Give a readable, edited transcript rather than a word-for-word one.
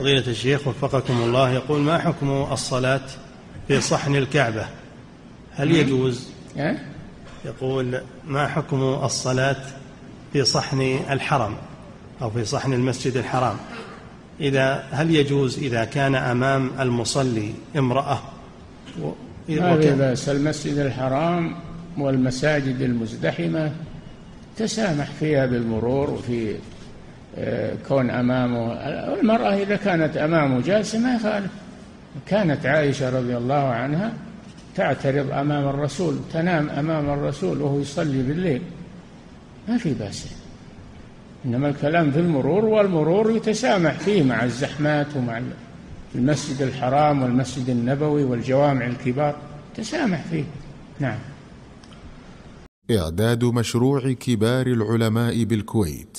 فضيلة الشيخ وفقكم الله يقول: ما حكم الصلاة في صحن الكعبة؟ هل يجوز؟ يقول: ما حكم الصلاة في صحن الحرم أو في صحن المسجد الحرام؟ هل يجوز إذا كان أمام المصلي امرأة؟ لا بأس. المسجد الحرام والمساجد المزدحمة تسامح فيها بالمرور وفي كون أمامه. المرأة إذا كانت أمامه جالسة ما يخالف. كانت عائشة رضي الله عنها تعترض أمام الرسول، تنام أمام الرسول وهو يصلي بالليل، ما في بأس. إنما الكلام في المرور، والمرور يتسامح فيه مع الزحمات ومع المسجد الحرام والمسجد النبوي والجوامع الكبار تسامح فيه. نعم. إعداد مشروع كبار العلماء بالكويت